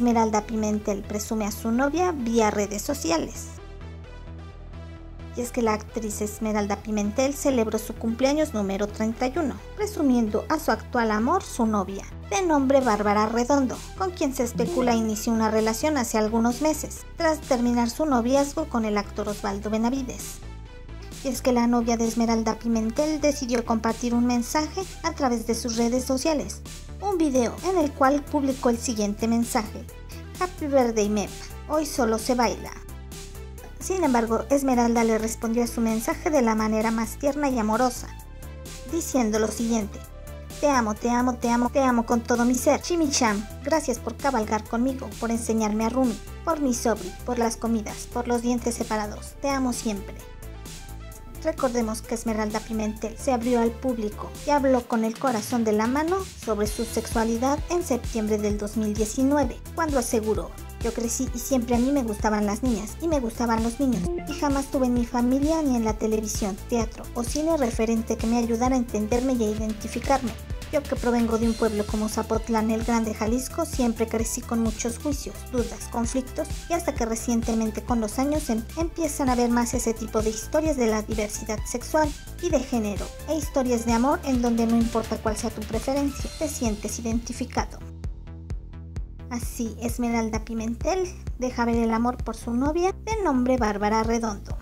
Esmeralda Pimentel presume a su novia vía redes sociales. Y es que la actriz Esmeralda Pimentel celebró su cumpleaños número 31, presumiendo a su actual amor su novia, de nombre Bárbara Redondo, con quien se especula inició una relación hace algunos meses, tras terminar su noviazgo con el actor Osvaldo Benavides. Y es que la novia de Esmeralda Pimentel decidió compartir un mensaje a través de sus redes sociales, un video en el cual publicó el siguiente mensaje: Happy birthday Mep, hoy solo se baila. Sin embargo, Esmeralda le respondió a su mensaje de la manera más tierna y amorosa, diciendo lo siguiente: Te amo, te amo, te amo, te amo con todo mi ser, Chimicham, gracias por cabalgar conmigo, por enseñarme a Rumi, por mi sobri, por las comidas, por los dientes separados, te amo siempre. Recordemos que Esmeralda Pimentel se abrió al público y habló con el corazón de la mano sobre su sexualidad en septiembre del 2019, cuando aseguró: Yo crecí y siempre a mí me gustaban las niñas y me gustaban los niños, y jamás tuve en mi familia ni en la televisión, teatro o cine referente que me ayudara a entenderme y a identificarme. Yo, que provengo de un pueblo como Zapotlán, el Grande Jalisco, siempre crecí con muchos juicios, dudas, conflictos, y hasta que recientemente con los años empiezan a ver más ese tipo de historias de la diversidad sexual y de género, e historias de amor en donde no importa cuál sea tu preferencia, te sientes identificado. Así, Esmeralda Pimentel deja ver el amor por su novia de nombre Bárbara Redondo.